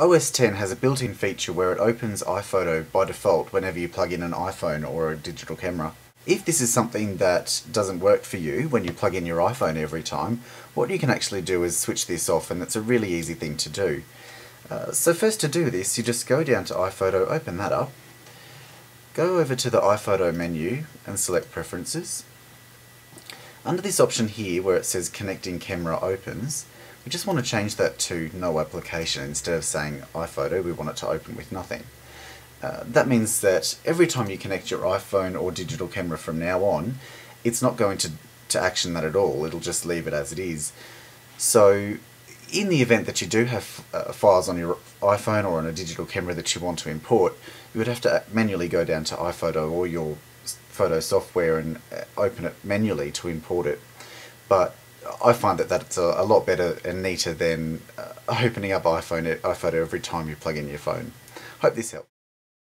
OS X has a built-in feature where it opens iPhoto by default whenever you plug in an iPhone or a digital camera. If this is something that doesn't work for you when you plug in your iPhone every time, what you can actually do is switch this off, and it's a really easy thing to do. So first to do this, you just go down to iPhoto, open that up, go over to the iPhoto menu and select Preferences. Under this option here where it says Connecting Camera Opens, we just want to change that to No Application. Instead of saying iPhoto, we want it to open with nothing. That means that every time you connect your iPhone or digital camera from now on, it's not going to action that at all. It'll just leave it as it is. So in the event that you do have files on your iPhone or on a digital camera that you want to import, you would have to manually go down to iPhoto or your photo software and open it manually to import it. But I find that that's a lot better and neater than opening up iPhoto every time you plug in your phone. Hope this helps.